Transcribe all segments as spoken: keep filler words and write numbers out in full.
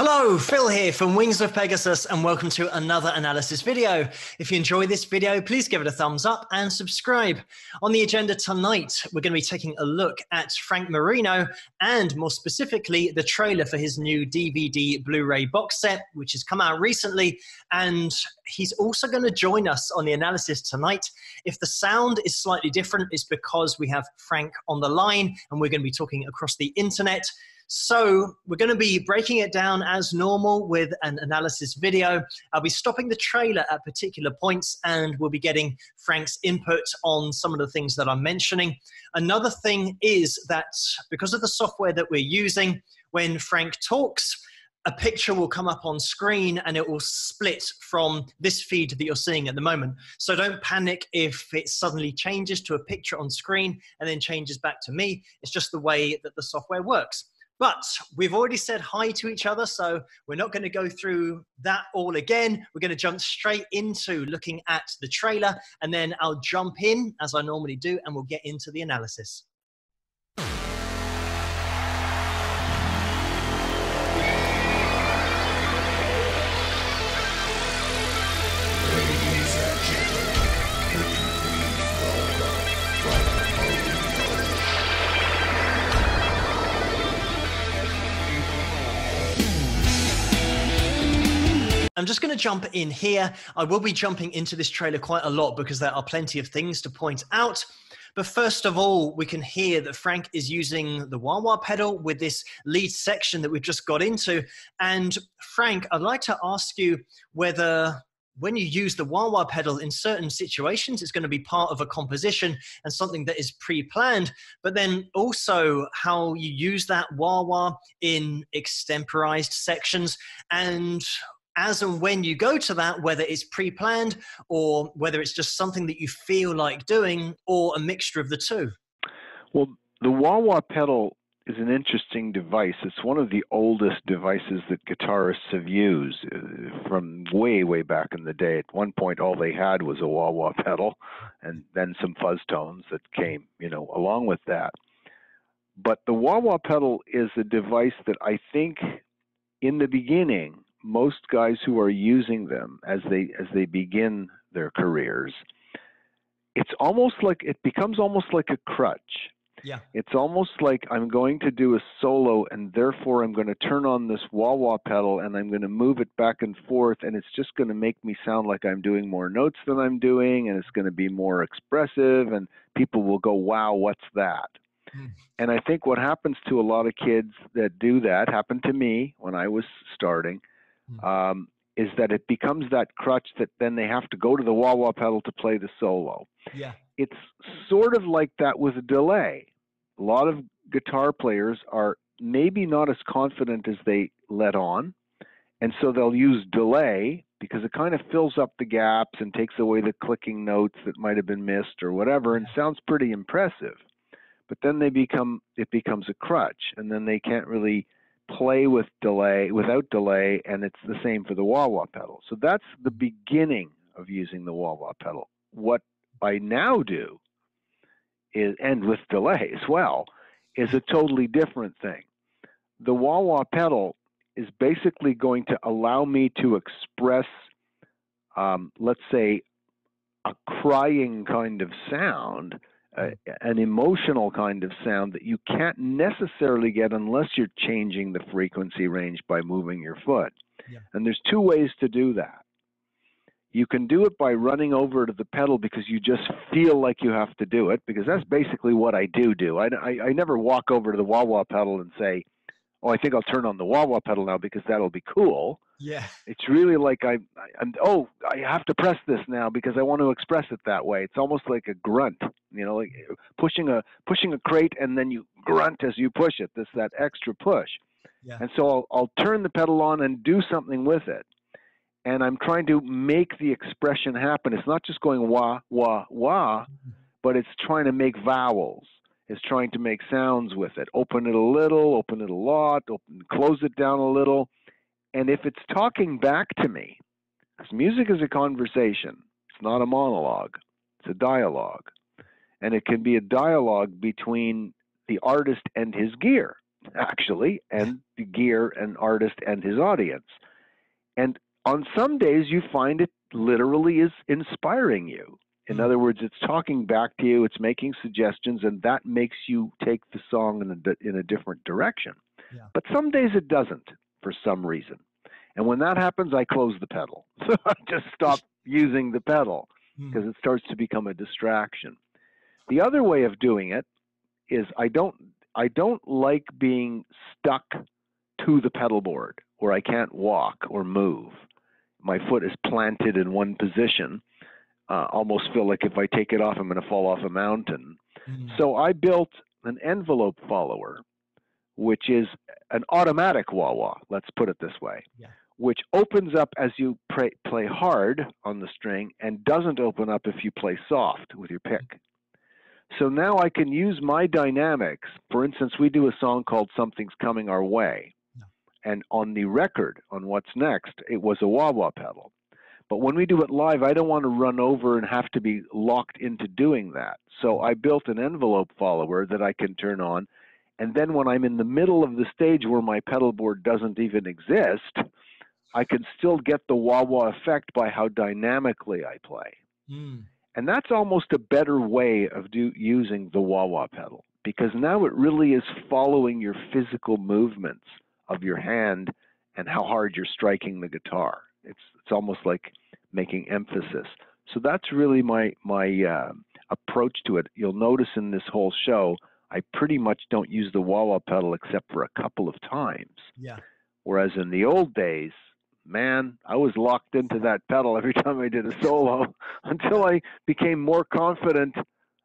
Hello, Phil here from Wings of Pegasus and welcome to another analysis video. If you enjoy this video, please give it a thumbs up and subscribe. On the agenda tonight, we're going to be taking a look at Frank Marino and more specifically the trailer for his new D V D Blu-ray box set, which has come out recently. And he's also going to join us on the analysis tonight. If the sound is slightly different, it's because we have Frank on the line and we're going to be talking across the internet. So we're going to be breaking it down as normal with an analysis video. I'll be stopping the trailer at particular points and we'll be getting Frank's input on some of the things that I'm mentioning. Another thing is that because of the software that we're using, when Frank talks, a picture will come up on screen and it will split from this feed that you're seeing at the moment. So don't panic if it suddenly changes to a picture on screen and then changes back to me. It's just the way that the software works. But we've already said hi to each other, so we're not going to go through that all again. We're going to jump straight into looking at the trailer, and then I'll jump in, as I normally do, and we'll get into the analysis. I'm just going to jump in here. I will be jumping into this trailer quite a lot because there are plenty of things to point out. But first of all, we can hear that Frank is using the wah-wah pedal with this lead section that we've just got into. And Frank, I'd like to ask you whether when you use the wah-wah pedal in certain situations, it's going to be part of a composition and something that is pre-planned, but then also how you use that wah-wah in extemporized sections and as and when you go to that, whether it's pre-planned or whether it's just something that you feel like doing or a mixture of the two. Well, the wah-wah pedal is an interesting device. It's one of the oldest devices that guitarists have used from way, way back in the day. At one point, all they had was a wah-wah pedal and then some fuzz tones that came, you know, along with that. But the wah-wah pedal is a device that I think in the beginning, most guys who are using them as they as they begin their careers, it's almost like it becomes almost like a crutch. Yeah. It's almost like I'm going to do a solo and therefore I'm going to turn on this wah-wah pedal and I'm going to move it back and forth and it's just going to make me sound like I'm doing more notes than I'm doing and it's going to be more expressive and people will go, wow, what's that? And I think what happens to a lot of kids that do that, happened to me when I was starting, Um, is that it becomes that crutch that then they have to go to the wah-wah pedal to play the solo. Yeah. It's sort of like that with a delay. A lot of guitar players are maybe not as confident as they let on, and so they'll use delay because it kind of fills up the gaps and takes away the clicking notes that might have been missed or whatever, and sounds pretty impressive. But then they become it becomes a crutch, and then they can't really play with delay without delay, and it's the same for the wah-wah pedal. So that's the beginning of using the wah-wah pedal. What I now do is, and with delay as well, is a totally different thing. The wah-wah pedal is basically going to allow me to express, um, let's say, a crying kind of sound, Uh, an emotional kind of sound that you can't necessarily get unless you're changing the frequency range by moving your foot. Yeah. And there's two ways to do that. You can do it by running over to the pedal because you just feel like you have to do it, because that's basically what I do do. I, I, I never walk over to the wah-wah pedal and say, oh, I think I'll turn on the wah-wah pedal now because that'll be cool. Yeah. It's really like I, I'm, oh, I have to press this now because I want to express it that way. It's almost like a grunt, you know, like pushing a, pushing a crate and then you grunt as you push it. That's that extra push. Yeah. And so I'll, I'll turn the pedal on and do something with it. And I'm trying to make the expression happen. It's not just going wah, wah, wah, mm-hmm. but it's trying to make vowels. Is trying to make sounds with it. Open it a little, open it a lot, open, close it down a little. And if it's talking back to me, because music is a conversation, it's not a monologue, it's a dialogue. And it can be a dialogue between the artist and his gear. actually, and the gear and artist and his audience. And on some days you find it literally is inspiring you. In other words, it's talking back to you, it's making suggestions, and that makes you take the song in a, in a different direction. Yeah. But some days it doesn't, for some reason. And when that happens, I close the pedal. So I just stop using the pedal because mm. it starts to become a distraction. The other way of doing it is I don't, I don't like being stuck to the pedal board where I can't walk or move. My foot is planted in one position. Uh, almost feel like if I take it off, I'm going to fall off a mountain. Mm. So I built an envelope follower, which is an automatic wah-wah, let's put it this way, yeah. which opens up as you play, play hard on the string and doesn't open up if you play soft with your pick. Mm. So now I can use my dynamics. For instance, we do a song called Something's Coming Our Way. No. And on the record, on What's Next, it was a wah-wah pedal. But when we do it live, I don't want to run over and have to be locked into doing that. So I built an envelope follower that I can turn on. And then when I'm in the middle of the stage where my pedal board doesn't even exist, I can still get the wah-wah effect by how dynamically I play. Mm. And that's almost a better way of do, using the wah-wah pedal, because now it really is following your physical movements of your hand and how hard you're striking the guitar. It's it's almost like making emphasis. So that's really my my uh, approach to it. You'll notice in this whole show, I pretty much don't use the wah-wah pedal except for a couple of times. Yeah. Whereas in the old days, man, I was locked into that pedal every time I did a solo until I became more confident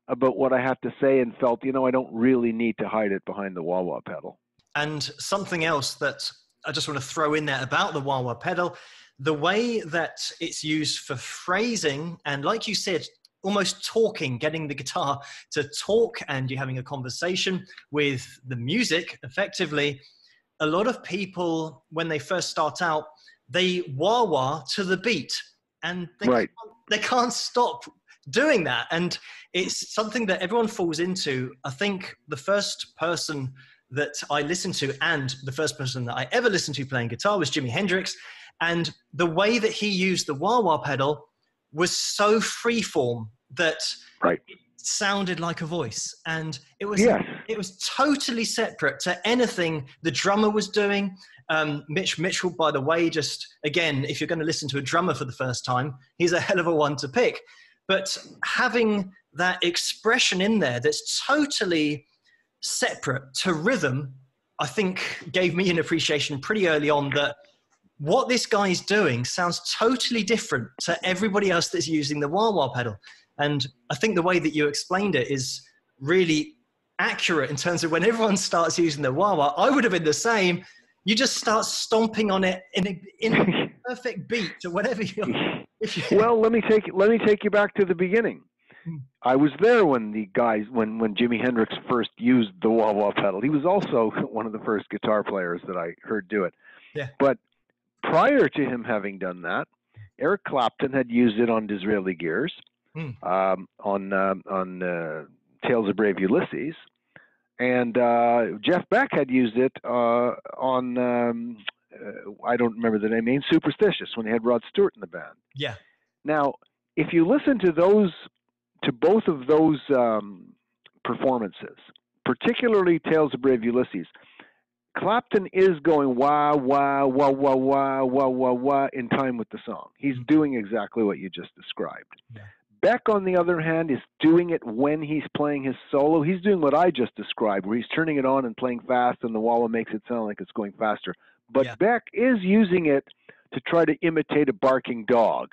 about what I had to say and felt, you know, I don't really need to hide it behind the wah-wah pedal. And something else that I just want to throw in there about the wah-wah pedal, the way that it's used for phrasing and, like you said, almost talking, getting the guitar to talk and you're having a conversation with the music effectively. A lot of people, when they first start out, they wah-wah to the beat and they, right. can't, they can't stop doing that. And it's something that everyone falls into. I think the first person that I listened to and the first person that I ever listened to playing guitar was Jimi Hendrix. And the way that he used the wah-wah pedal was so freeform that right. it sounded like a voice. And it was yes. it was totally separate to anything the drummer was doing. Um, Mitch Mitchell, by the way, just, again, if you're going to listen to a drummer for the first time, he's a hell of a one to pick. But having that expression in there that's totally separate to rhythm, I think gave me an appreciation pretty early on that what this guy is doing sounds totally different to everybody else that's using the wah-wah pedal. And I think the way that you explained it is really accurate in terms of when everyone starts using the wah-wah, I would have been the same. You just start stomping on it in a, in a perfect beat to whatever you're... you're well, let me, take, let me take you back to the beginning. Hmm. I was there when the guys, when, when Jimi Hendrix first used the wah-wah pedal. He was also one of the first guitar players that I heard do it. Yeah. But prior to him having done that, Eric Clapton had used it on Disraeli Gears, mm. um, on uh, on uh, Tales of Brave Ulysses, and uh, Jeff Beck had used it uh, on um, uh, I don't remember the name, Ain't Superstitious, when he had Rod Stewart in the band. Yeah. Now, if you listen to those, to both of those um, performances, particularly Tales of Brave Ulysses, Clapton is going wah, wah, wah, wah, wah, wah, wah, wah in time with the song. He's doing exactly what you just described. Yeah. Beck, on the other hand, is doing it when he's playing his solo. He's doing what I just described, where he's turning it on and playing fast, and the wah-wah makes it sound like it's going faster. But yeah. Beck is using it to try to imitate a barking dog.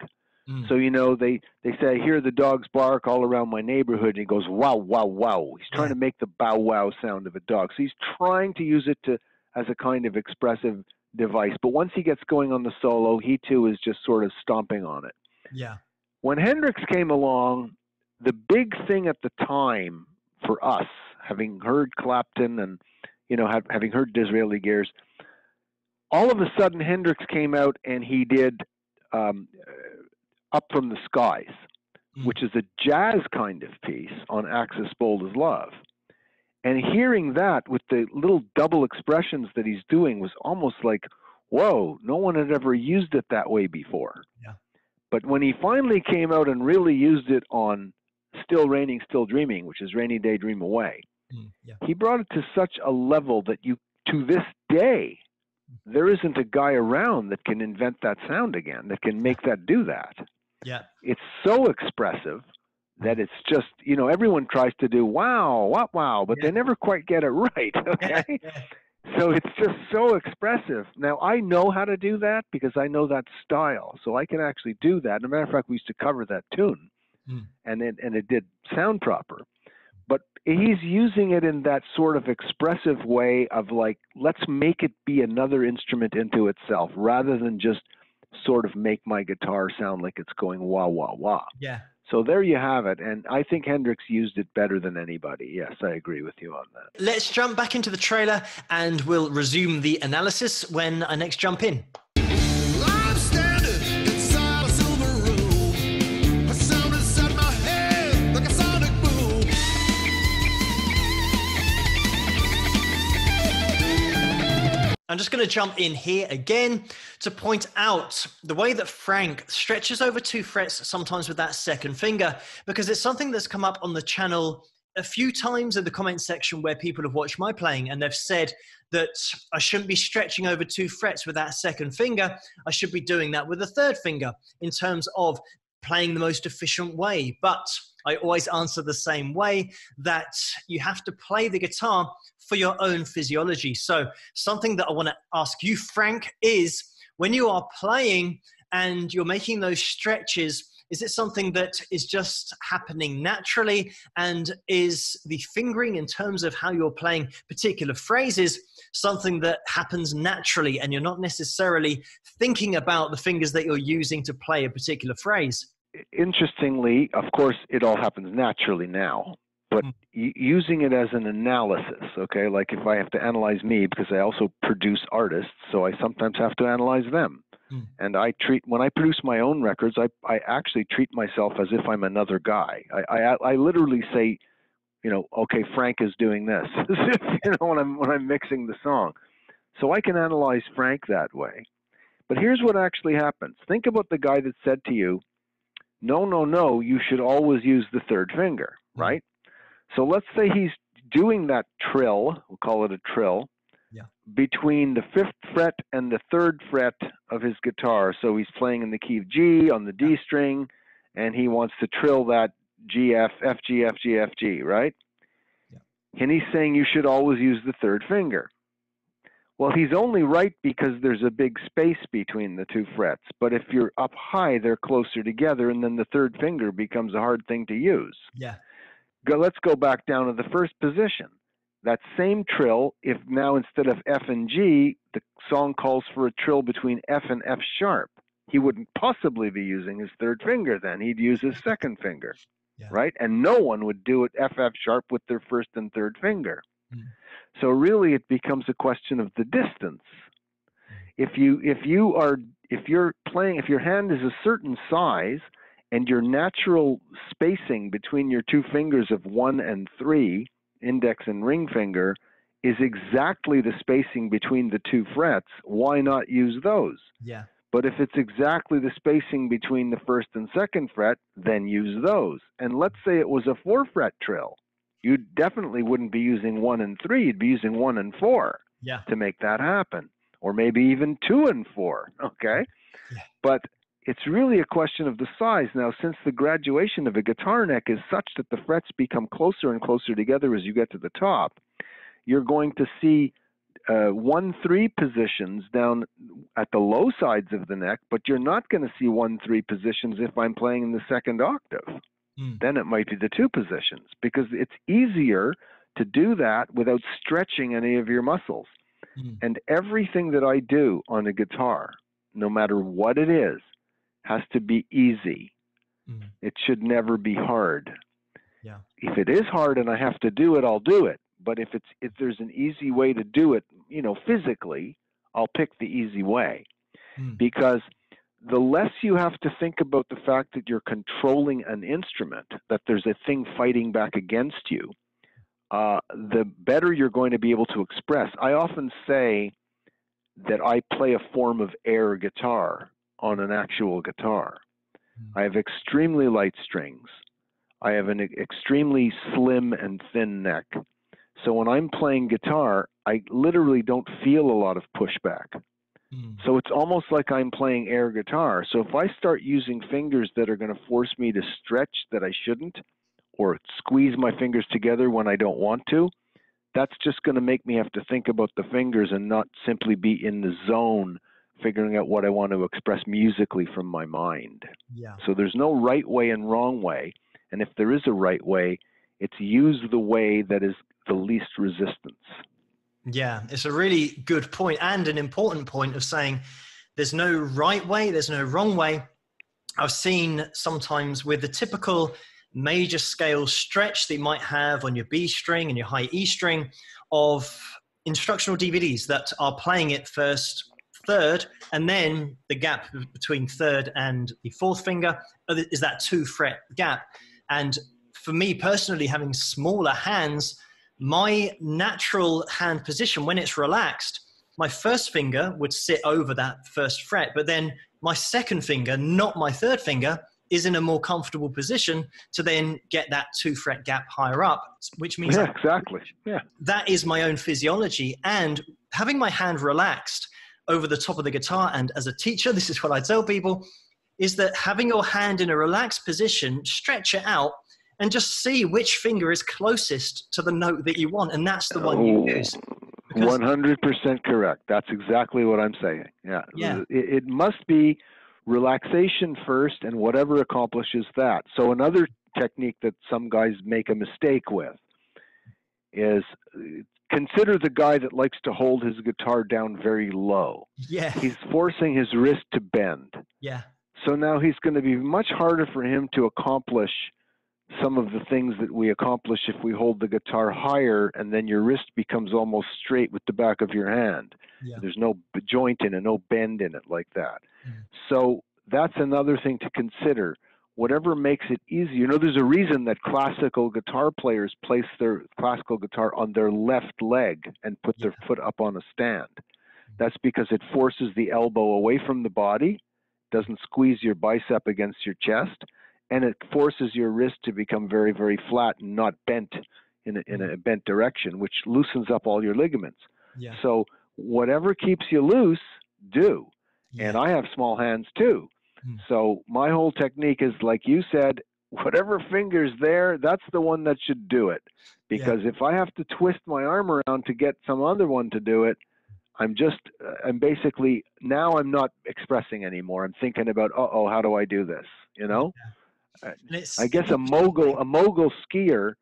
Mm. So, you know, they, they say, I hear the dogs bark all around my neighborhood, and he goes, wow, wow, wow. He's trying yeah. to make the bow-wow sound of a dog. So he's trying to use it to as a kind of expressive device. But once he gets going on the solo, he too is just sort of stomping on it. Yeah. When Hendrix came along, the big thing at the time for us, having heard Clapton and, you know, have, having heard Disraeli Gears, all of a sudden Hendrix came out and he did um, Up From the Skies, mm. which is a jazz kind of piece on Axis Bold As Love. And hearing that with the little double expressions that he's doing was almost like, whoa, no one had ever used it that way before. Yeah. But when he finally came out and really used it on Still Raining, Still Dreaming, which is Rainy Day Dream Away, mm, yeah. he brought it to such a level that you, to this day, there isn't a guy around that can invent that sound again, that can make that do that. Yeah. It's so expressive that it's just, you know, everyone tries to do, wow, what, wow, but yeah. they never quite get it right. Okay. yeah. So it's just so expressive. Now, I know how to do that because I know that style. So I can actually do that. As a matter of fact, we used to cover that tune mm. and it, and it did sound proper. But he's using it in that sort of expressive way of like, let's make it be another instrument into itself rather than just sort of make my guitar sound like it's going wah, wah, wah. Yeah. So there you have it. And I think Hendrix used it better than anybody. Yes, I agree with you on that. Let's jump back into the trailer and we'll resume the analysis when I next jump in. I'm just going to jump in here again to point out the way that Frank stretches over two frets sometimes with that second finger, because it's something that's come up on the channel a few times in the comment section where people have watched my playing and they've said that I shouldn't be stretching over two frets with that second finger. I should be doing that with the third finger in terms of playing the most efficient way. But I always answer the same way, that you have to play the guitar for your own physiology. So something that I want to ask you, Frank, is when you are playing and you're making those stretches, is it something that is just happening naturally? And is the fingering in terms of how you're playing particular phrases something that happens naturally and you're not necessarily thinking about the fingers that you're using to play a particular phrase? Interestingly, of course, it all happens naturally now, but mm. using it as an analysis, okay, like if I have to analyze me, because I also produce artists, so I sometimes have to analyze them. Mm. And I treat, when I produce my own records, I, I actually treat myself as if I'm another guy. I, I, I literally say, you know, okay, Frank is doing this, you know, when I'm, when I'm mixing the song. So I can analyze Frank that way. But here's what actually happens. Think about the guy that said to you, no, no, no, you should always use the third finger, right? So let's say he's doing that trill, we'll call it a trill, yeah. between the fifth fret and the third fret of his guitar. So he's playing in the key of G on the D string, and he wants to trill that G, F, F, G, F, G, F, G, right? Yeah. And he's saying you should always use the third finger. Well, he's only right because there's a big space between the two frets. But if you're up high, they're closer together, and then the third finger becomes a hard thing to use. Yeah. Go, let's go back down to the first position. That same trill, if now instead of F and G, the song calls for a trill between F and F sharp, he wouldn't possibly be using his third finger then. He'd use his second finger, yeah. right? And no one would do it F, F sharp with their first and third finger. Mm. So really, it becomes a question of the distance. If you if you are if you're playing if your hand is a certain size and your natural spacing between your two fingers of one and three, index and ring finger, is exactly the spacing between the two frets, why not use those? Yeah. But if it's exactly the spacing between the first and second fret, then use those. And let's say it was a four fret trill. You definitely wouldn't be using one and three. You'd be using one and four yeah. to make that happen, or maybe even two and four. Okay. Yeah. But it's really a question of the size. Now, since the graduation of a guitar neck is such that the frets become closer and closer together as you get to the top, you're going to see uh, one, three positions down at the low sides of the neck, but you're not going to see one, three positions if I'm playing in the second octave. Then it might be the two positions, because it's easier to do that without stretching any of your muscles. Mm. And everything that I do on a guitar, no matter what it is, has to be easy. Mm. It should never be hard. Yeah. If it is hard and I have to do it, I'll do it. But if it's if there's an easy way to do it, you know, physically, I'll pick the easy way. Mm. Because the less you have to think about the fact that you're controlling an instrument, that there's a thing fighting back against you, uh, the better you're going to be able to express. I often say that I play a form of air guitar on an actual guitar. Mm-hmm. I have extremely light strings. I have an extremely slim and thin neck. So when I'm playing guitar, I literally don't feel a lot of pushback. Mm. So it's almost like I'm playing air guitar. So if I start using fingers that are going to force me to stretch that I shouldn't, or squeeze my fingers together when I don't want to, that's just going to make me have to think about the fingers and not simply be in the zone figuring out what I want to express musically from my mind. Yeah. So there's no right way and wrong way. And if there is a right way, it's use the way that is the least resistance. Yeah, it's a really good point and an important point of saying there's no right way, there's no wrong way. I've seen sometimes with the typical major scale stretch that you might have on your B string and your high E string of instructional D V Ds that are playing it first third, and then the gap between third and the fourth finger is that two fret gap. And for me personally, having smaller hands, my natural hand position, when it's relaxed, my first finger would sit over that first fret, but then my second finger, not my third finger, is in a more comfortable position to then get that two fret gap higher up, which means yeah, exactly. Yeah. That is my own physiology. And having my hand relaxed over the top of the guitar, and as a teacher, this is what I tell people, is that having your hand in a relaxed position, stretch it out, and just see which finger is closest to the note that you want. And that's the one you use. one hundred percent correct. That's exactly what I'm saying. Yeah. yeah. It, it must be relaxation first and whatever accomplishes that. So another technique that some guys make a mistake with is consider the guy that likes to hold his guitar down very low. Yeah. He's forcing his wrist to bend. Yeah. So now he's going to be much harder for him to accomplish some of the things that we accomplish if we hold the guitar higher, and then your wrist becomes almost straight with the back of your hand. Yeah. There's no joint in it, no bend in it like that. Mm. So that's another thing to consider. Whatever makes it easier. You know, there's a reason that classical guitar players place their classical guitar on their left leg and put yeah. their foot up on a stand. That's because it forces the elbow away from the body, doesn't squeeze your bicep against your chest, and it forces your wrist to become very, very flat and not bent in a, in a bent direction, which loosens up all your ligaments. Yeah. So whatever keeps you loose, do. Yeah. And I have small hands too. Mm. So my whole technique is, like you said, whatever finger's there, that's the one that should do it. Because yeah. if I have to twist my arm around to get some other one to do it, I'm just, I'm basically, now I'm not expressing anymore. I'm thinking about, uh-oh, how do I do this? You know? Yeah. I guess a mogul, a mogul skier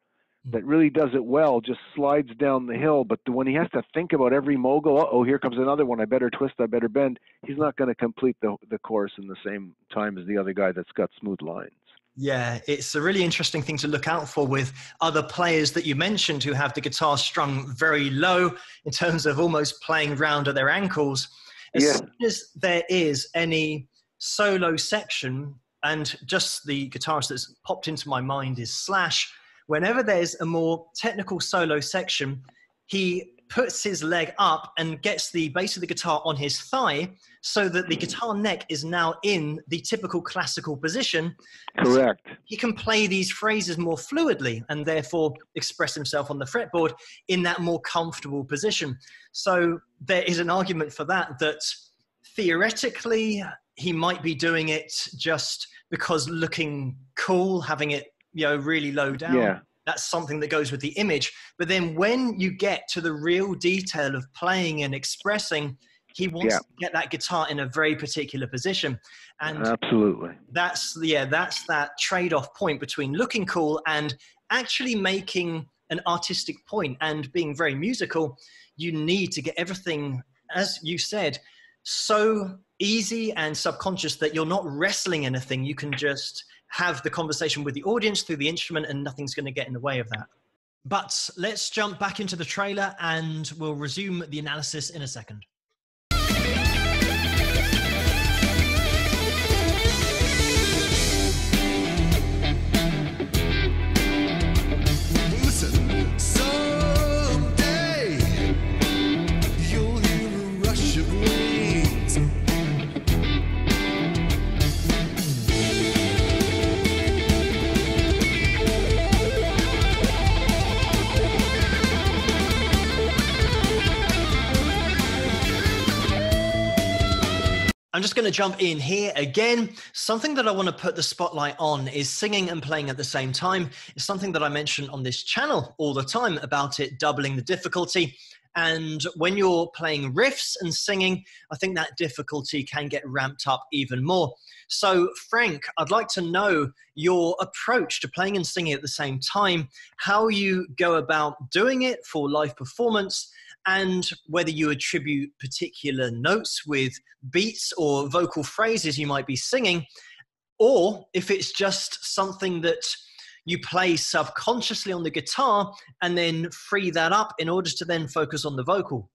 that really does it well just slides down the hill. But when he has to think about every mogul, uh oh, here comes another one. I better twist. I better bend. He's not going to complete the the course in the same time as the other guy that's got smooth lines. Yeah, it's a really interesting thing to look out for with other players that you mentioned who have the guitar strung very low in terms of almost playing round at their ankles. As yeah. soon as there is any solo section, and just the guitarist that's popped into my mind is Slash. Whenever there's a more technical solo section, he puts his leg up and gets the base of the guitar on his thigh so that the guitar neck is now in the typical classical position. Correct. So he can play these phrases more fluidly and therefore express himself on the fretboard in that more comfortable position. So there is an argument for that, that theoretically, he might be doing it just because looking cool, having it, you know, really low down. Yeah. That's something that goes with the image. But then when you get to the real detail of playing and expressing, he wants yeah. to get that guitar in a very particular position. And absolutely. That's, yeah, that's that trade-off point between looking cool and actually making an artistic point and being very musical. You need to get everything, as you said, so easy and subconscious that you're not wrestling anything. You can just have the conversation with the audience through the instrument and nothing's going to get in the way of that. But let's jump back into the trailer and we'll resume the analysis in a second. Listen, so I'm just going to jump in here again. Something that I want to put the spotlight on is singing and playing at the same time. It's something that I mention on this channel all the time about it doubling the difficulty. And when you're playing riffs and singing, I think that difficulty can get ramped up even more. So, Frank, I'd like to know your approach to playing and singing at the same time, how you go about doing it for live performance, and whether you attribute particular notes with beats or vocal phrases you might be singing, or if it's just something that you play subconsciously on the guitar and then free that up in order to then focus on the vocal.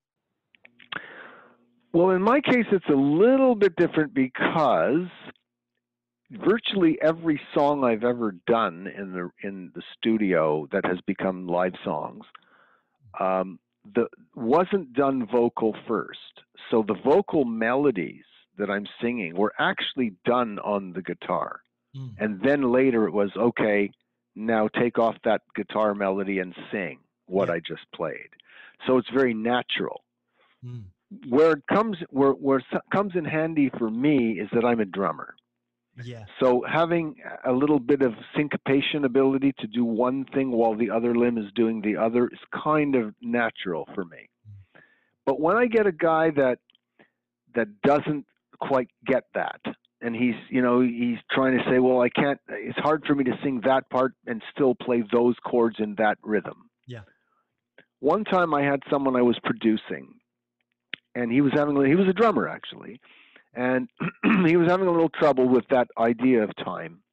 Well, in my case, it's a little bit different because virtually every song I've ever done in the, in the studio that has become live songs um, the, wasn't done vocal first. So the vocal melodies that I'm singing were actually done on the guitar. Mm. And then later it was, okay, now take off that guitar melody and sing what yeah. I just played. So it's very natural. Mm. Where it comes, where, where it comes in handy for me is that I'm a drummer. Yeah. So having a little bit of syncopation ability to do one thing while the other limb is doing the other is kind of natural for me. Mm. But when I get a guy that, that doesn't quite get that, and he's, you know, he's trying to say, well, I can't, it's hard for me to sing that part and still play those chords in that rhythm. Yeah. One time I had someone I was producing, and he was having, he was a drummer actually, and he was having a little trouble with that idea of time.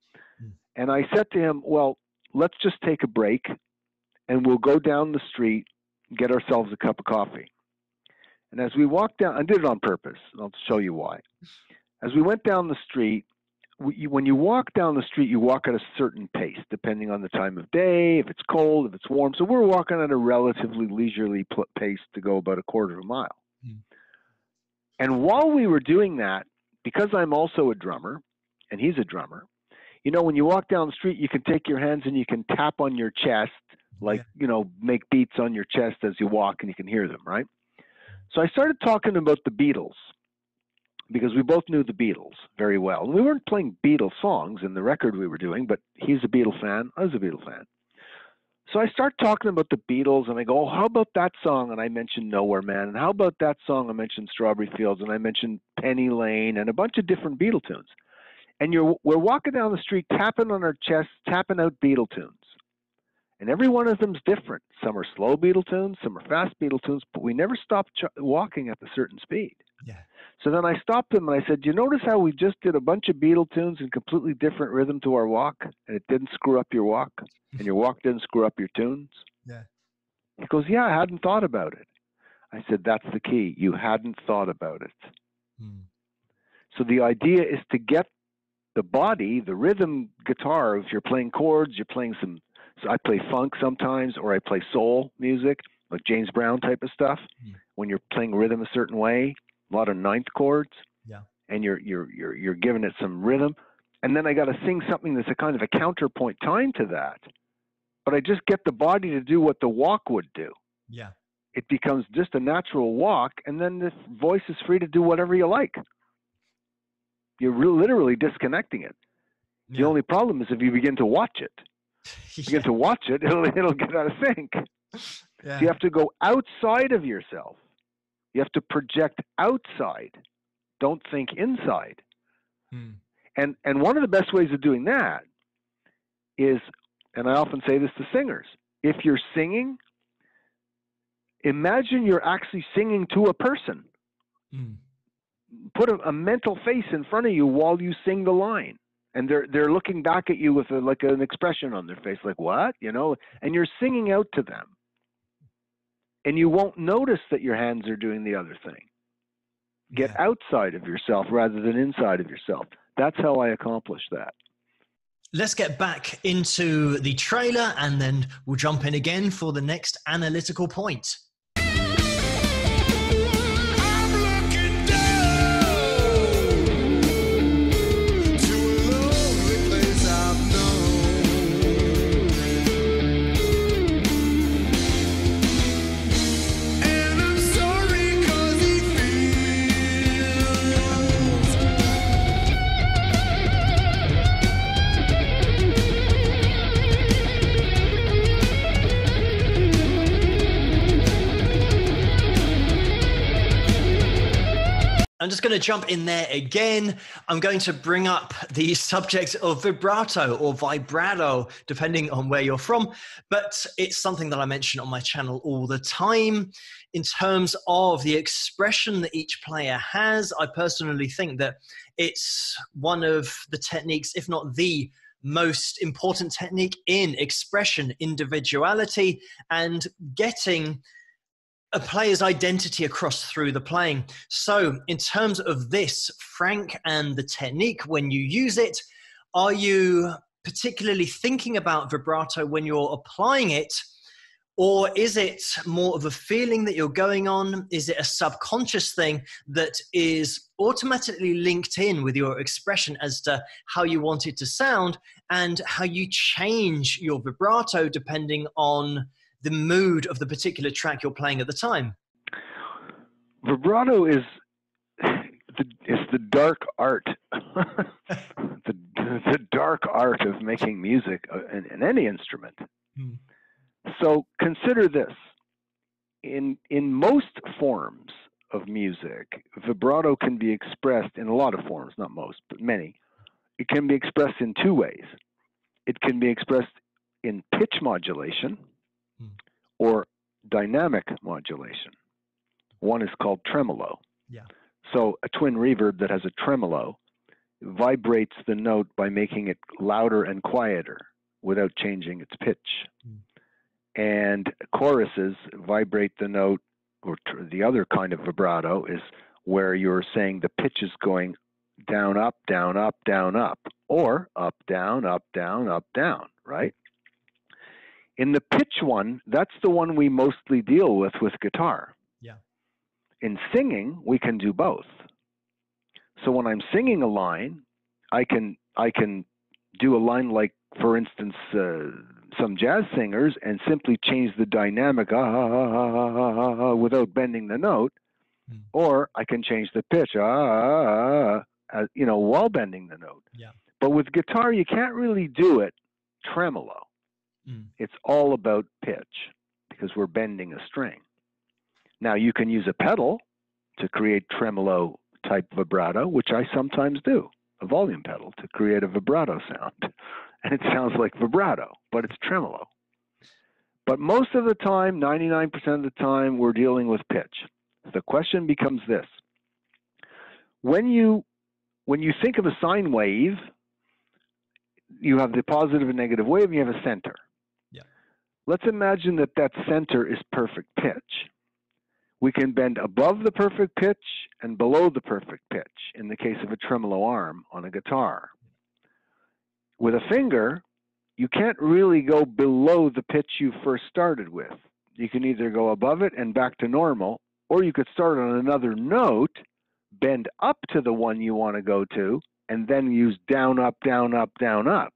Mm. And I said to him, well, let's just take a break and we'll go down the street, get ourselves a cup of coffee. And as we walked down, I did it on purpose, and I'll show you why. As we went down the street, we, when you walk down the street, you walk at a certain pace, depending on the time of day, if it's cold, if it's warm. So we're walking at a relatively leisurely pace to go about a quarter of a mile. Mm. And while we were doing that, because I'm also a drummer, and he's a drummer, you know, when you walk down the street, you can take your hands and you can tap on your chest, like, yeah. you know, make beats on your chest as you walk, and you can hear them, right? So I started talking about the Beatles, because we both knew the Beatles very well. And we weren't playing Beatles songs in the record we were doing, but he's a Beatles fan, I was a Beatles fan. So I start talking about the Beatles, and I go, oh, how about that song? And I mentioned Nowhere Man. And how about that song? I mentioned Strawberry Fields, and I mentioned Penny Lane, and a bunch of different Beatle tunes. And you're, we're walking down the street, tapping on our chests, tapping out Beatle tunes. And every one of them's different. Some are slow Beatle tunes, some are fast Beatle tunes, but we never stop ch walking at a certain speed. Yeah. So then I stopped him and I said, you notice how we just did a bunch of Beatle tunes in completely different rhythm to our walk, and it didn't screw up your walk, and your walk didn't screw up your tunes? Yeah. He goes, yeah, I hadn't thought about it. I said, that's the key. You hadn't thought about it. Hmm. So the idea is to get the body, the rhythm guitar, if you're playing chords, you're playing some, I play funk sometimes, or I play soul music, like James Brown type of stuff. Mm. When you're playing rhythm a certain way, a lot of ninth chords, yeah, and you're you're you're you're giving it some rhythm, and then I got to sing something that's a kind of a counterpoint time to that, but I just get the body to do what the walk would do. Yeah, it becomes just a natural walk, and then this voice is free to do whatever you like. You're really literally disconnecting it. Yeah. The only problem is if you begin to watch it. You yeah. get to watch it, it'll, it'll get out of sync. Yeah. So you have to go outside of yourself. You have to project outside. Don't think inside. Hmm. And, and one of the best ways of doing that is, and I often say this to singers, if you're singing, imagine you're actually singing to a person. Hmm. Put a, a mental face in front of you while you sing the line. And they're, they're looking back at you with a, like an expression on their face, like, what, you know, and you're singing out to them. And you won't notice that your hands are doing the other thing. Get yeah. outside of yourself rather than inside of yourself. That's how I accomplished that. Let's get back into the trailer, and then we'll jump in again for the next analytical point. just going to jump in there again. I'm going to bring up the subject of vibrato or vibrato, depending on where you're from. But it's something that I mention on my channel all the time. In terms of the expression that each player has, I personally think that it's one of the techniques, if not the most important technique in expression, individuality, and getting a player's identity across through the playing. So in terms of this, Frank, and the technique when you use it, are you particularly thinking about vibrato when you're applying it, or is it more of a feeling that you're going on? Is it a subconscious thing that is automatically linked in with your expression as to how you want it to sound and how you change your vibrato depending on the mood of the particular track you're playing at the time? Vibrato is the, is the dark art, the, the dark art of making music in, in any instrument. Hmm. So consider this, in, in most forms of music, vibrato can be expressed in a lot of forms, not most, but many. It can be expressed in two ways. It can be expressed in pitch modulation or dynamic modulation. One is called tremolo. Yeah. So a twin reverb that has a tremolo vibrates the note by making it louder and quieter without changing its pitch. Mm. And choruses vibrate the note, or the other kind of vibrato is where you're saying the pitch is going down, up, down, up, down, up, or up, down, up, down, up, down, right? In the pitch one, that's the one we mostly deal with with guitar. Yeah. In singing, we can do both. So when I'm singing a line, I can, I can do a line like, for instance, uh, some jazz singers, and simply change the dynamic ah, ah, ah, ah, ah, without bending the note, mm. or I can change the pitch ah, ah, ah, ah, you know, while bending the note. Yeah. But with guitar, you can't really do it tremolo. Mm. It's all about pitch because we're bending a string. Now you can use a pedal to create tremolo type vibrato, which I sometimes do, a volume pedal to create a vibrato sound. And it sounds like vibrato, but it's tremolo. But most of the time, ninety-nine percent of the time, we're dealing with pitch. The question becomes this. When you, when you think of a sine wave, you have the positive and negative wave, and you have a center. Yeah. Let's imagine that that center is perfect pitch. We can bend above the perfect pitch and below the perfect pitch in the case of a tremolo arm on a guitar. With a finger, you can't really go below the pitch you first started with. You can either go above it and back to normal, or you could start on another note, bend up to the one you want to go to, and then use down, up, down, up, down, up.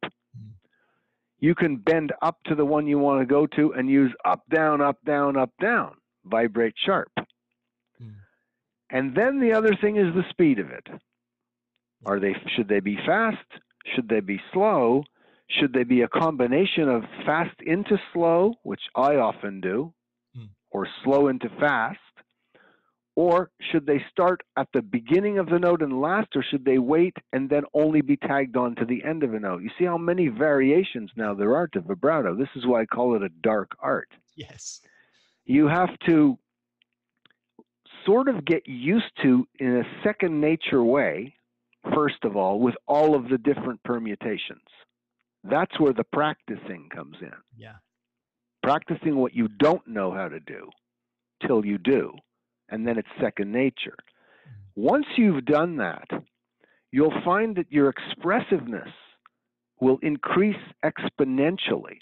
You can bend up to the one you want to go to and use up, down, up, down, up, down, vibrate sharp. Mm. And then the other thing is the speed of it. Are they, should they be fast? Should they be slow? Should they be a combination of fast into slow, which I often do, mm. or slow into fast? Or should they start at the beginning of the note and last, or should they wait and then only be tagged on to the end of a note? You see how many variations now there are to vibrato. This is why I call it a dark art. Yes. You have to sort of get used to, in a second nature way, first of all, with all of the different permutations. That's where the practicing comes in. Yeah. Practicing what you don't know how to do till you do, and then it's second nature. Once you've done that, you'll find that your expressiveness will increase exponentially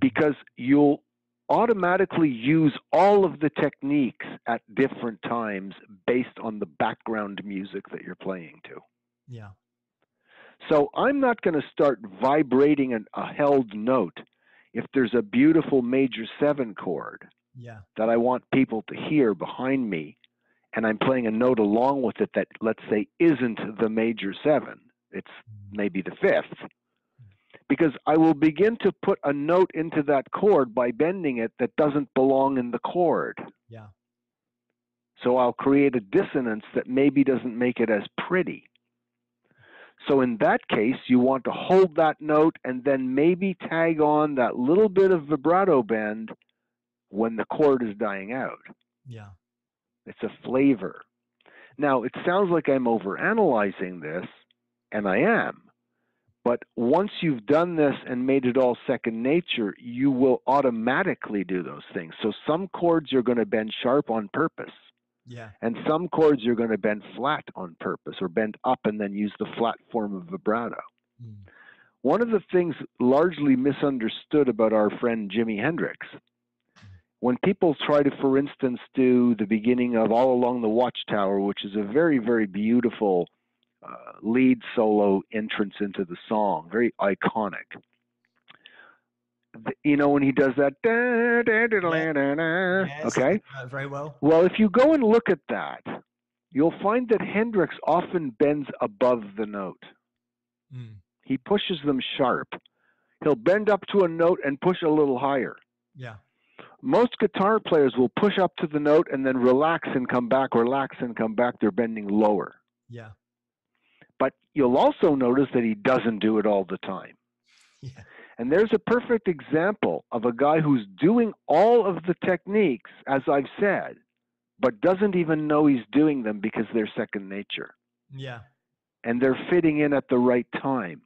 because you'll automatically use all of the techniques at different times based on the background music that you're playing to. Yeah. So I'm not going to start vibrating an, a held note if there's a beautiful major seven chord yeah. that I want people to hear behind me, and I'm playing a note along with it that, let's say, isn't the major seven. It's maybe the fifth. Because I will begin to put a note into that chord by bending it that doesn't belong in the chord. Yeah. So I'll create a dissonance that maybe doesn't make it as pretty. So in that case, you want to hold that note and then maybe tag on that little bit of vibrato bend when the chord is dying out. Yeah. It's a flavor. Now, it sounds like I'm overanalyzing this, and I am. But once you've done this and made it all second nature, you will automatically do those things. So some chords you're going to bend sharp on purpose. Yeah. And some chords you're going to bend flat on purpose, or bend up and then use the flat form of vibrato. Mm. One of the things largely misunderstood about our friend Jimi Hendrix, when people try to, for instance, do the beginning of All Along the Watchtower, which is a very, very beautiful uh, lead solo entrance into the song, very iconic. You know, when he does that, da, da, da, da, da, da, yes, okay, uh, very well. Well, if you go and look at that, you'll find that Hendrix often bends above the note. Mm. He pushes them sharp. He'll bend up to a note and push a little higher. Yeah. Most guitar players will push up to the note and then relax and come back, relax and come back. They're bending lower. Yeah. But you'll also notice that he doesn't do it all the time. Yeah. And there's a perfect example of a guy who's doing all of the techniques, as I've said, but doesn't even know he's doing them because they're second nature. Yeah. And they're fitting in at the right time.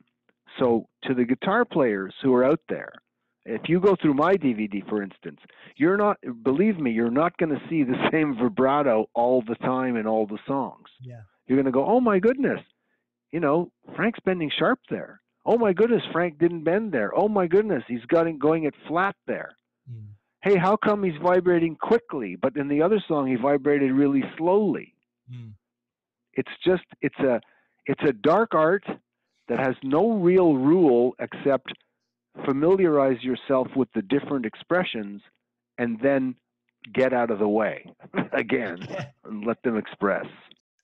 So to the guitar players who are out there, if you go through my D V D, for instance, you're not, believe me, you're not going to see the same vibrato all the time in all the songs. Yeah. You're going to go, oh my goodness, you know, Frank's bending sharp there. Oh my goodness, Frank didn't bend there. Oh my goodness, he's got it going it flat there. Mm. Hey, how come he's vibrating quickly, but in the other song he vibrated really slowly? Mm. It's just it's a it's a dark art that has no real rule except familiarize yourself with the different expressions and then get out of the way again and let them express.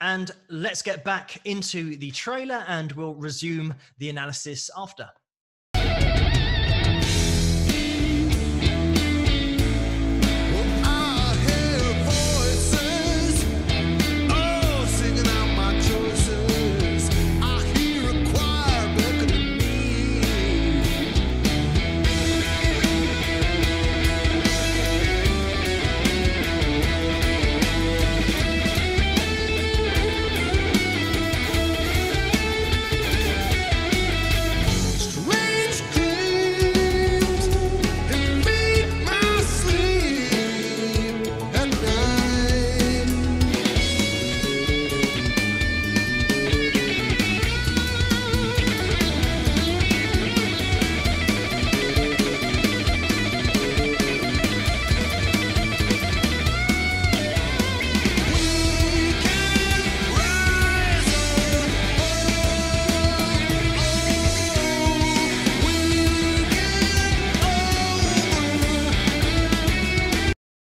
And let's get back into the trailer and we'll resume the analysis after.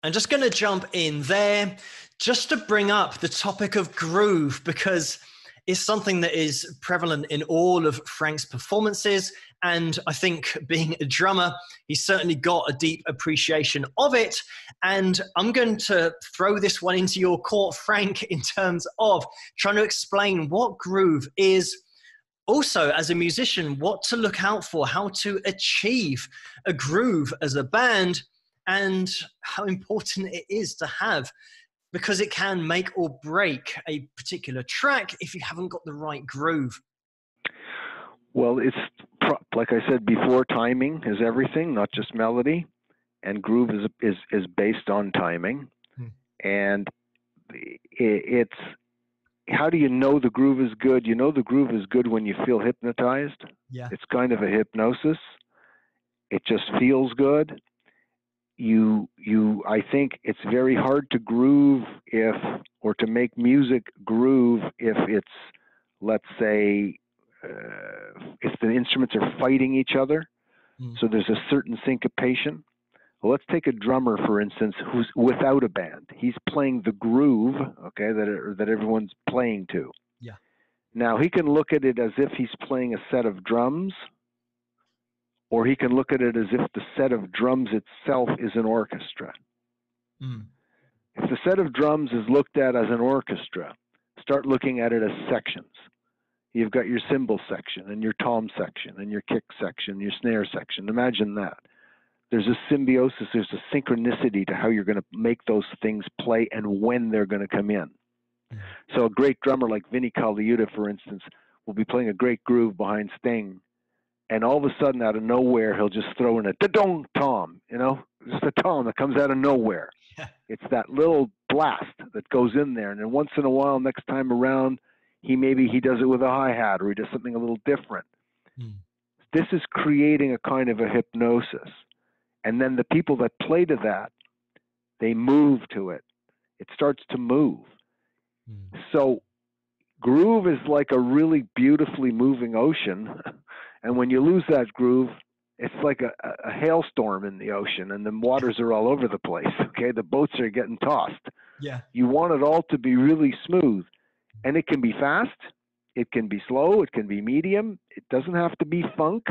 I'm just going to jump in there just to bring up the topic of groove, because it's something that is prevalent in all of Frank's performances. And I think being a drummer, he's certainly got a deep appreciation of it. And I'm going to throw this one into your court, Frank, in terms of trying to explain what groove is. Also, as a musician, what to look out for, how to achieve a groove as a band, and how important it is to have, because it can make or break a particular track if you haven't got the right groove. Well, it's, like I said before, timing is everything, not just melody. And groove is is, is based on timing. Hmm. And it's, how do you know the groove is good? You know the groove is good when you feel hypnotized. Yeah. It's kind of a hypnosis. It just feels good. You, you, I think it's very hard to groove if, or to make music groove if it's, let's say, uh, if the instruments are fighting each other. Mm. So there's a certain syncopation. Well, let's take a drummer, for instance, who's without a band. He's playing the groove, okay, that that everyone's playing to. Yeah. Now he can look at it as if he's playing a set of drums, or he can look at it as if the set of drums itself is an orchestra. Mm. If the set of drums is looked at as an orchestra, start looking at it as sections. You've got your cymbal section and your tom section and your kick section, your snare section. Imagine that. There's a symbiosis, there's a synchronicity to how you're going to make those things play and when they're going to come in. So a great drummer like Vinnie Colaiuta, for instance, will be playing a great groove behind Sting, and all of a sudden, out of nowhere, he'll just throw in a da-dong tom, you know, just a tom that comes out of nowhere. It's that little blast that goes in there, and then once in a while, next time around, he maybe he does it with a hi-hat, or he does something a little different. Mm. This is creating a kind of a hypnosis. And then the people that play to that, they move to it. It starts to move. Mm. So groove is like a really beautifully moving ocean. And when you lose that groove, it's like a, a hailstorm in the ocean, and the waters are all over the place. Okay, the boats are getting tossed. Yeah. You want it all to be really smooth. And it can be fast, it can be slow, it can be medium, it doesn't have to be funk.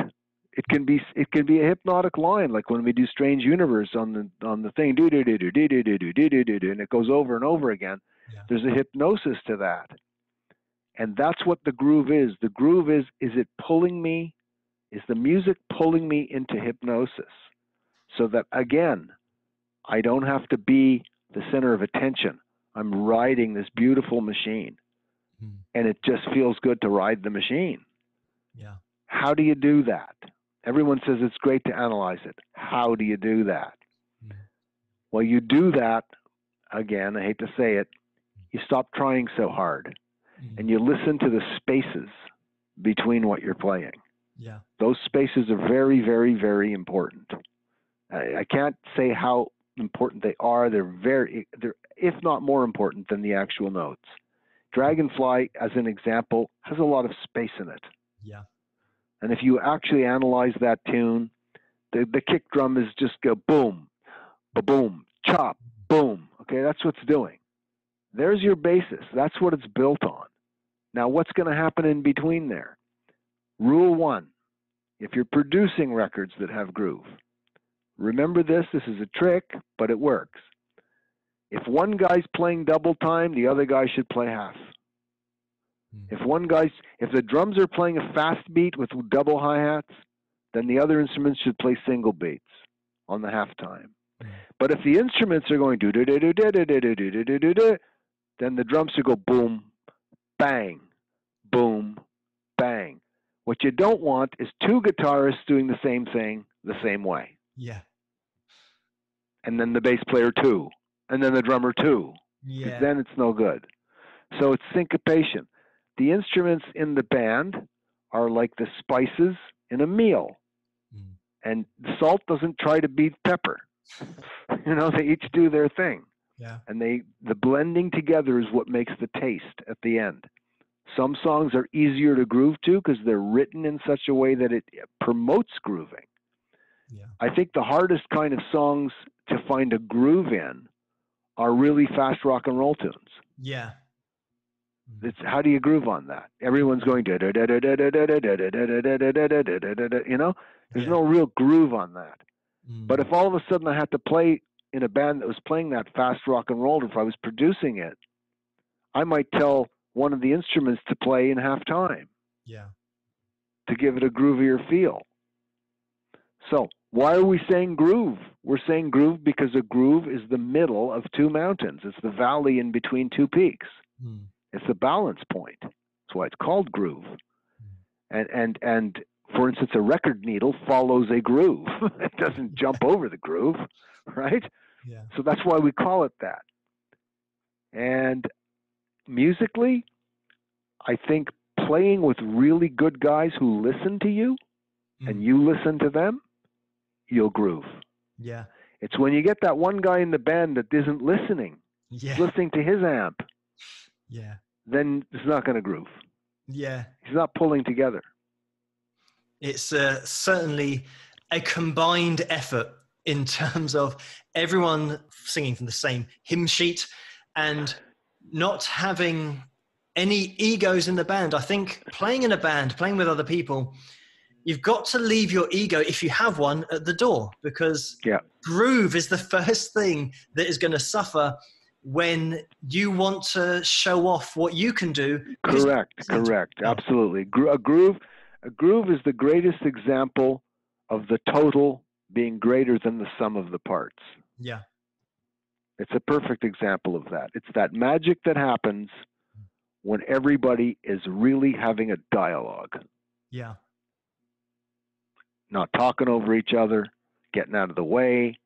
It can be it can be a hypnotic line, like when we do Strange Universe on the on the thing, do do do do do do do do do do do, and it goes over and over again. Yeah. There's a hypnosis to that. And that's what the groove is. The groove is is it pulling me, is the music pulling me into hypnosis, so that again, I don't have to be the center of attention. I'm riding this beautiful machine. And it just feels good to ride the machine. Yeah. How do you do that? Everyone says it's great to analyze it. How do you do that? Mm. Well, you do that, again, I hate to say it, you stop trying so hard. Mm. And you listen to the spaces between what you're playing. Yeah. Those spaces are very, very, very important. I, I can't say how important they are. They're very, they're, if not more important than the actual notes. Dragonfly, as an example, has a lot of space in it. Yeah. And if you actually analyze that tune, the, the kick drum is just go boom, ba-boom, chop, boom. Okay, that's what's doing. There's your basis. That's what it's built on. Now, what's going to happen in between there? Rule one, if you're producing records that have groove, remember this, this is a trick, but it works. If one guy's playing double time, the other guy should play half. If one guy's, if the drums are playing a fast beat with double hi-hats, then the other instruments should play single beats on the half time. But if the instruments are going do do do do do do do do do do do, then the drums should go boom, bang, boom, bang. What you don't want is two guitarists doing the same thing the same way. Yeah. And then the bass player too. And then the drummer too. Yeah. Then it's no good. So it's syncopation. The instruments in the band are like the spices in a meal. Mm. And salt doesn't try to beat pepper. You know, they each do their thing. Yeah. And they the blending together is what makes the taste at the end. Some songs are easier to groove to because they're written in such a way that it promotes grooving. Yeah. I think the hardest kind of songs to find a groove in are really fast rock and roll tunes. Yeah. It's how do you groove on that? Everyone's going da da da da da da da da da da da da da da, you know? There's no real groove on that. But if all of a sudden I had to play in a band that was playing that fast rock and roll, if I was producing it, I might tell one of the instruments to play in half time. Yeah. To give it a groovier feel. So why are we saying groove? We're saying groove because a groove is the middle of two mountains. It's the valley in between two peaks. Mm. It's the balance point. That's why it's called groove. Mm. And, and, and for instance, a record needle follows a groove. It doesn't jump over the groove, right? Yeah. So that's why we call it that. And musically, I think playing with really good guys who listen to you mm. and you listen to them, you'll groove. Yeah. It's when you get that one guy in the band that isn't listening, yeah. listening to his amp. Yeah. Then it's not going to groove. Yeah. He's not pulling together. It's uh, certainly a combined effort in terms of everyone singing from the same hymn sheet and not having any egos in the band. I think playing in a band, playing with other people, you've got to leave your ego, if you have one, at the door, because yeah. groove is the first thing that is going to suffer when you want to show off what you can do. Correct, correct, absolutely. A groove, a groove is the greatest example of the total being greater than the sum of the parts. Yeah. It's a perfect example of that. It's that magic that happens when everybody is really having a dialogue. Yeah. Not talking over each other, getting out of the way,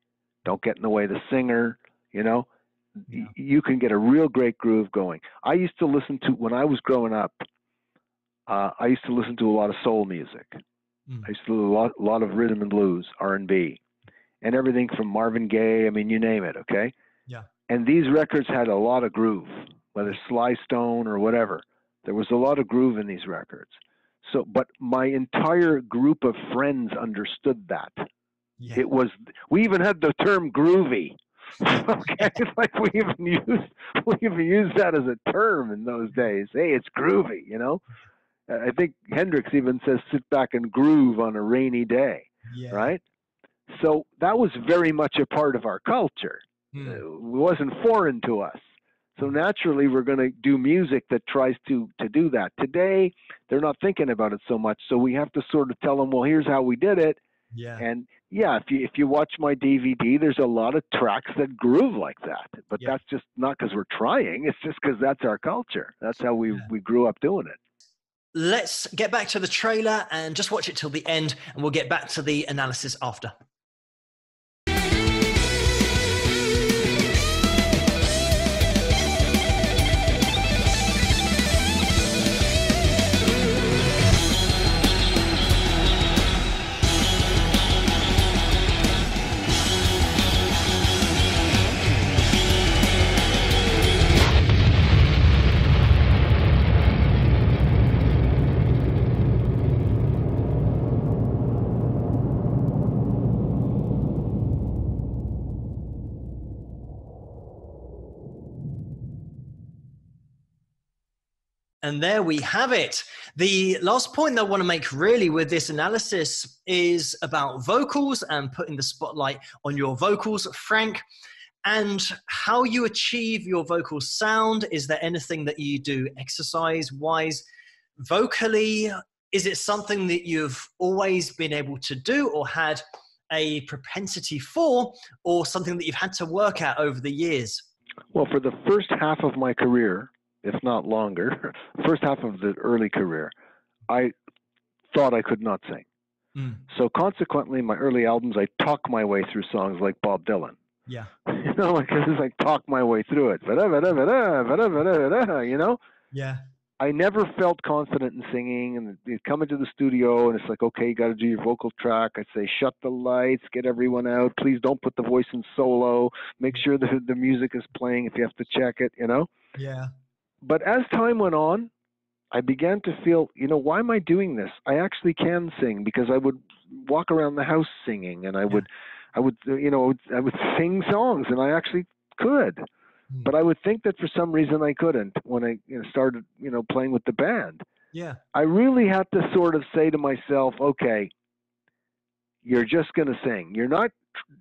don't get in the way of the singer, you know. Yeah. You can get a real great groove going. I used to listen to, when I was growing up, uh, I used to listen to a lot of soul music. Mm. I used to do a lot, a lot of rhythm and blues, R and B, and everything from Marvin Gaye, I mean, you name it, okay? Yeah. And these records had a lot of groove, whether Sly Stone or whatever. There was a lot of groove in these records. So, but my entire group of friends understood that. Yeah. It was, we even had the term groovy. Okay, like we even used we even used that as a term in those days. Hey, it's groovy, you know. I think Hendrix even says, "Sit back and groove on a rainy day," yeah. Right? So that was very much a part of our culture. Mm. It wasn't foreign to us. So naturally, we're going to do music that tries to to do that. Today, they're not thinking about it so much, so we have to sort of tell them, "Well, here's how we did it." Yeah. And yeah, if you if you watch my D V D, there's a lot of tracks that groove like that. But yeah. That's just not because we're trying. It's just because that's our culture. That's how we, yeah. we grew up doing it. Let's get back to the trailer and just watch it till the end, and we'll get back to the analysis after. And there we have it. The last point that I want to make really with this analysis is about vocals and putting the spotlight on your vocals, Frank, and how you achieve your vocal sound. Is there anything that you do exercise-wise vocally? Is it something that you've always been able to do or had a propensity for, or something that you've had to work at over the years? Well, for the first half of my career, if not longer, first half of the early career, I thought I could not sing. Mm. So consequently, my early albums, I talk my way through songs like Bob Dylan. Yeah. You know, like, it's like talk my way through it. You know? Yeah. I never felt confident in singing, and you come into the studio and it's like, okay, you got to do your vocal track. I'd say, shut the lights, get everyone out. Please don't put the voice in solo. Make sure that the music is playing if you have to check it, you know? Yeah. But as time went on, I began to feel, you know, why am I doing this? I actually can sing, because I would walk around the house singing, and I yeah. would, I would, you know, I would sing songs, and I actually could. Mm. But I would think that for some reason I couldn't when I you know, started, you know, playing with the band. Yeah. I really had to sort of say to myself, okay, you're just going to sing. You're not.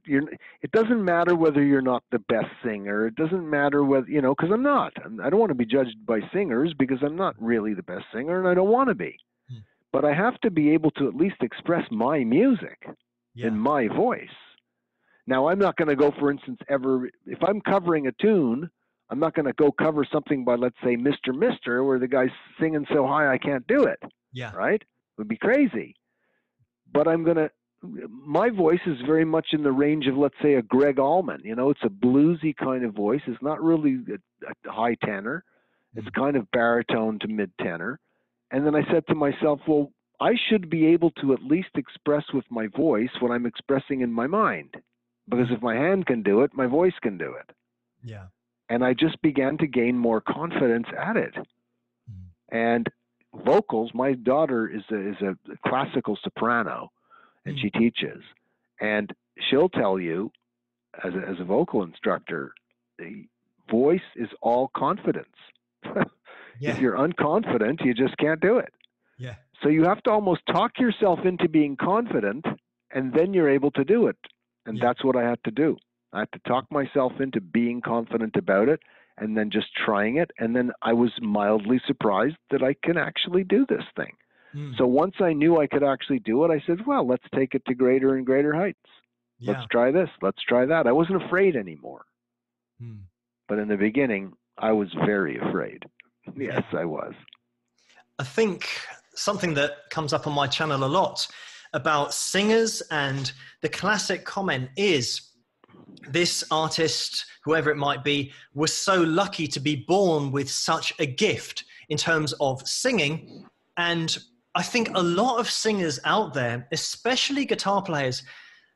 You're, it doesn't matter whether you're not the best singer. It doesn't matter whether, you know, because I'm not. I'm, I don't want to be judged by singers, because I'm not really the best singer, and I don't want to be. Hmm. But I have to be able to at least express my music yeah. in my voice. Now, I'm not going to go, for instance, ever, if I'm covering a tune, I'm not going to go cover something by, let's say, Mister Mister, where the guy's singing so high I can't do it. Yeah. Right? It would be crazy. But I'm going to, my voice is very much in the range of, let's say, a Greg Allman. You know, it's a bluesy kind of voice. It's not really a, a high tenor. It's kind of baritone to mid-tenor. And then I said to myself, well, I should be able to at least express with my voice what I'm expressing in my mind. Because if my hand can do it, my voice can do it. Yeah. And I just began to gain more confidence at it. Mm. And vocals, my daughter is a, is a classical soprano. And she teaches, and she'll tell you, as a, as a vocal instructor, the voice is all confidence. yeah. If you're unconfident, you just can't do it. Yeah. So you have to almost talk yourself into being confident, and then you're able to do it. And yeah. that's what I had to do. I had to talk myself into being confident about it and then just trying it. And then I was mildly surprised that I can actually do this thing. Mm. So once I knew I could actually do it, I said, well, let's take it to greater and greater heights. Yeah. Let's try this. Let's try that. I wasn't afraid anymore. Mm. But in the beginning, I was very afraid. Yes, I was. I think something that comes up on my channel a lot about singers, and the classic comment is, this artist, whoever it might be, was so lucky to be born with such a gift in terms of singing. And I think a lot of singers out there, especially guitar players,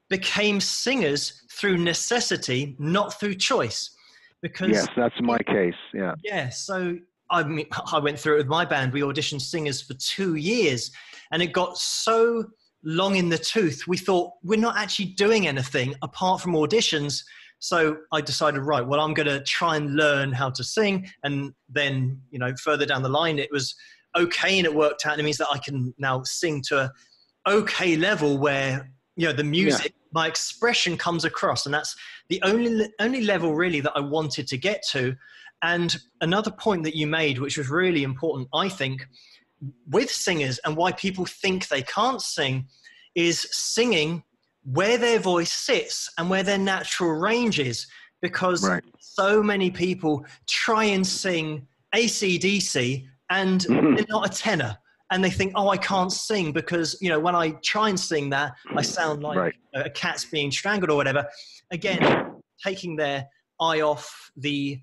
became singers through necessity, not through choice. Because yes, that's my case. Yeah. Yeah. So I mean, I went through it with my band. We auditioned singers for two years and it got so long in the tooth. We thought we're not actually doing anything apart from auditions. So I decided, right, well, I'm going to try and learn how to sing. And then, you know, further down the line, it was okay. And it worked out. And it means that I can now sing to a okay level where, you know, the music, yeah. my expression comes across. And that's the only, only level really that I wanted to get to. And another point that you made, which was really important, I think, with singers and why people think they can't sing, is singing where their voice sits and where their natural range is. Because right. so many people try and sing A C D C and mm-hmm. they're not a tenor. And they think, oh, I can't sing because, you know, when I try and sing that, I sound like right. a cat's being strangled or whatever. Again, taking their eye off the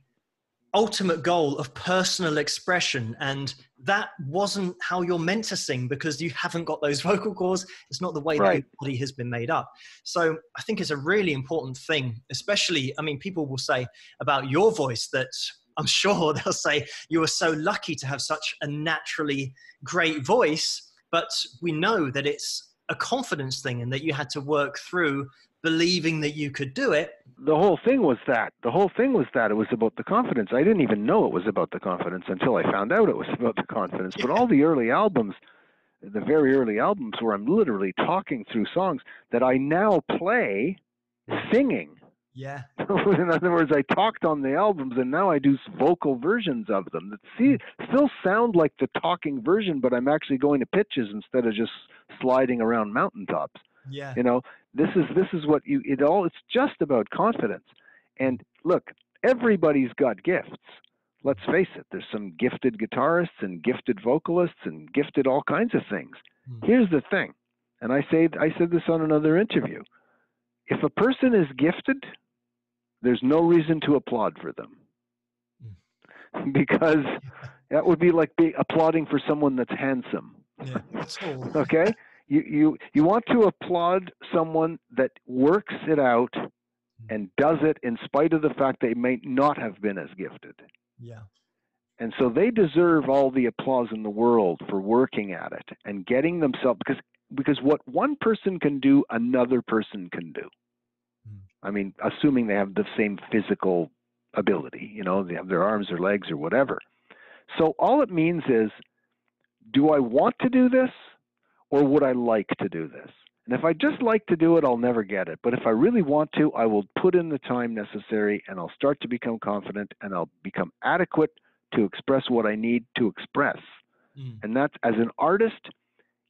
ultimate goal of personal expression. And that wasn't how you're meant to sing because you haven't got those vocal cords. It's not the way right. that your body has been made up. So I think it's a really important thing, especially, I mean, people will say about your voice that, I'm sure they'll say you were so lucky to have such a naturally great voice, but we know that it's a confidence thing and that you had to work through believing that you could do it. The whole thing was that. The whole thing was that. It was about the confidence. I didn't even know it was about the confidence until I found out it was about the confidence. Yeah. But all the early albums, the very early albums where I'm literally talking through songs that I now play singing. Yeah. In other words, I talked on the albums and now I do vocal versions of them that see, still sound like the talking version, but I'm actually going to pitches instead of just sliding around mountaintops. Yeah. You know, this is, this is what you, it all, it's just about confidence. And look, everybody's got gifts. Let's face it. There's some gifted guitarists and gifted vocalists and gifted all kinds of things. Mm. Here's the thing. And I say, I said this on another interview. If a person is gifted, there's no reason to applaud for them because that would be like be applauding for someone that's handsome. Yeah, that's cool. Okay. You, you, you want to applaud someone that works it out and does it in spite of the fact they may not have been as gifted. Yeah. And so they deserve all the applause in the world for working at it and getting themselves, because, because what one person can do, another person can do. I mean, assuming they have the same physical ability, you know, they have their arms or legs or whatever. So all it means is, do I want to do this or would I like to do this? And if I just like to do it, I'll never get it. But if I really want to, I will put in the time necessary and I'll start to become confident and I'll become adequate to express what I need to express. Mm. And that's, as an artist,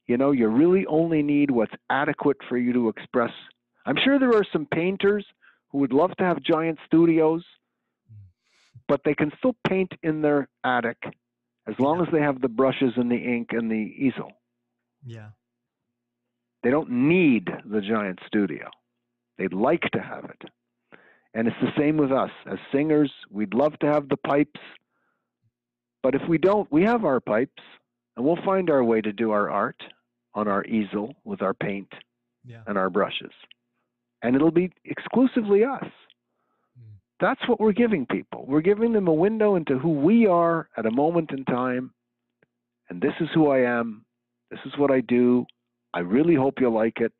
you know, you really only need what's adequate for you to express. I'm sure there are some painters who would love to have giant studios, but they can still paint in their attic as long as they have the brushes and the ink and the easel. Yeah. They don't need the giant studio. They'd like to have it. And it's the same with us. As singers, we'd love to have the pipes, but if we don't, we have our pipes and we'll find our way to do our art on our easel with our paint yeah. and our brushes. And it'll be exclusively us. That's what we're giving people. We're giving them a window into who we are at a moment in time. And this is who I am. This is what I do. I really hope you like it.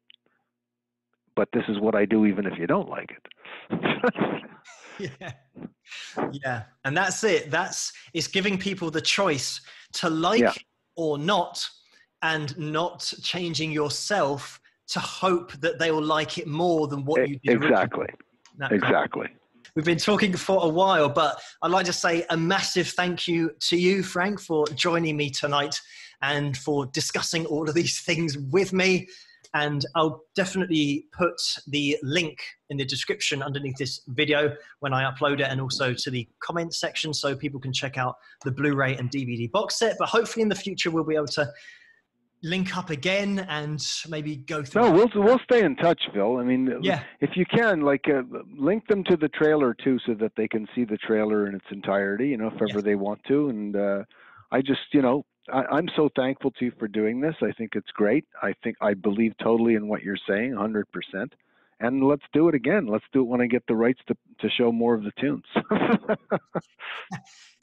But this is what I do, even if you don't like it. yeah. Yeah. And that's it. That's, it's giving people the choice to like yeah. or not, and not changing yourself to hope that they will like it more than what you did. Exactly. That exactly. Kind of, we've been talking for a while, but I'd like to say a massive thank you to you, Frank, for joining me tonight and for discussing all of these things with me. And I'll definitely put the link in the description underneath this video when I upload it, and also to the comments section so people can check out the Blu-ray and D V D box set. But hopefully in the future we'll be able to link up again and maybe go through. No, we'll, we'll stay in touch, Phil. I mean, yeah. If you can, like, uh, link them to the trailer too, so that they can see the trailer in its entirety, you know, if ever yes. they want to. And uh, I just, you know, I, I'm so thankful to you for doing this. I think it's great. I think I believe totally in what you're saying, one hundred percent. And let's do it again. Let's do it when I get the rights to, to show more of the tunes.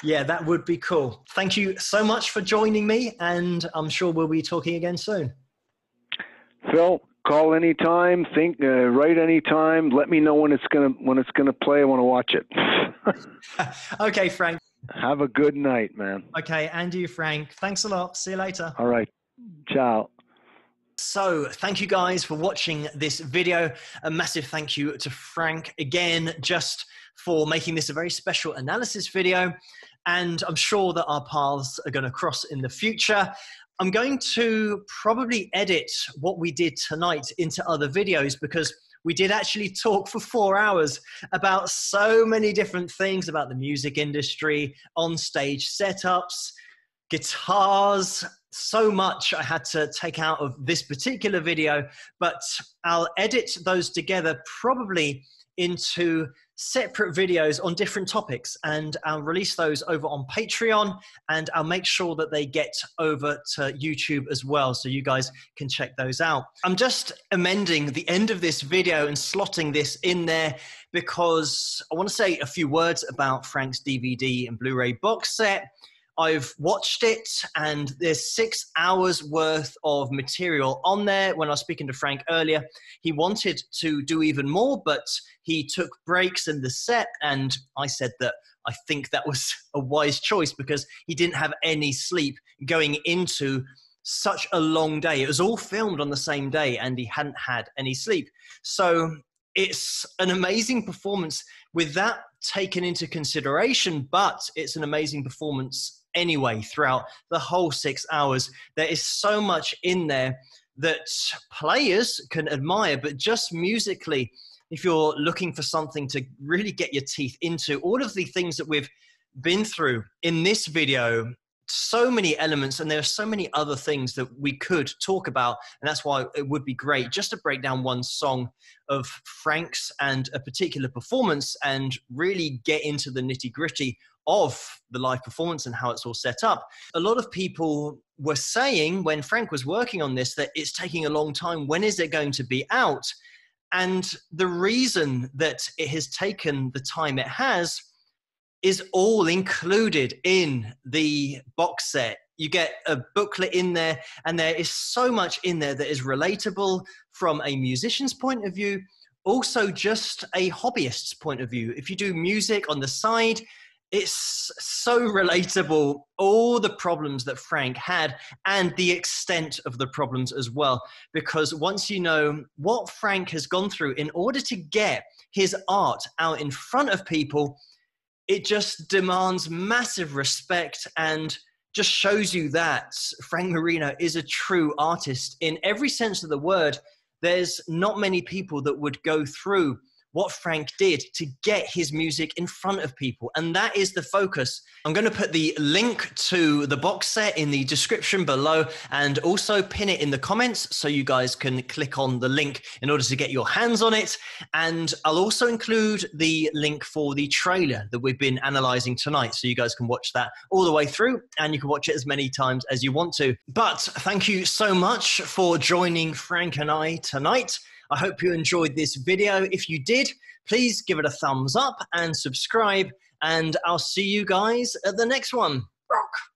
Yeah, that would be cool. Thank you so much for joining me, and I'm sure we'll be talking again soon. Phil, call anytime. Think, uh, write anytime. Let me know when it's gonna when it's gonna play. I want to watch it. Okay, Frank. Have a good night, man. Okay, and you, Frank. Thanks a lot. See you later. All right. Ciao. So thank you guys for watching this video. A massive thank you to Frank again, just for making this a very special analysis video. And I'm sure that our paths are going to cross in the future. I'm going to probably edit what we did tonight into other videos, because we did actually talk for four hours about so many different things, about the music industry, on-stage setups, guitars, so much I had to take out of this particular video, but I'll edit those together probably into separate videos on different topics, and I'll release those over on Patreon, and I'll make sure that they get over to YouTube as well, so you guys can check those out. I'm just amending the end of this video and slotting this in there because I want to say a few words about Frank's D V D and Blu-ray box set. I've watched it, and there's six hours worth of material on there. When I was speaking to Frank earlier, he wanted to do even more, but he took breaks in the set, and I said that I think that was a wise choice because he didn't have any sleep going into such a long day. It was all filmed on the same day, and he hadn't had any sleep. So it's an amazing performance with that taken into consideration, but it's an amazing performance anyway. Throughout the whole six hours, there is so much in there that players can admire, but just musically, if you're looking for something to really get your teeth into, all of the things that we've been through in this video, so many elements, and there are so many other things that we could talk about, and that's why it would be great just to break down one song of Frank's and a particular performance and really get into the nitty-gritty of the live performance and how it's all set up. A lot of people were saying when Frank was working on this that it's taking a long time. When is it going to be out? And the reason that it has taken the time it has is all included in the box set. You get a booklet in there, and there is so much in there that is relatable from a musician's point of view, also just a hobbyist's point of view. If you do music on the side, it's so relatable, all the problems that Frank had and the extent of the problems as well, because once you know what Frank has gone through in order to get his art out in front of people, it just demands massive respect and just shows you that Frank Marino is a true artist in every sense of the word. There's not many people that would go through what Frank did to get his music in front of people, and that is the focus. I'm going to put the link to the box set in the description below and also pin it in the comments so you guys can click on the link in order to get your hands on it, and I'll also include the link for the trailer that we've been analysing tonight so you guys can watch that all the way through, and you can watch it as many times as you want to. But thank you so much for joining Frank and I tonight. I hope you enjoyed this video. If you did, please give it a thumbs up and subscribe, and I'll see you guys at the next one. Rock!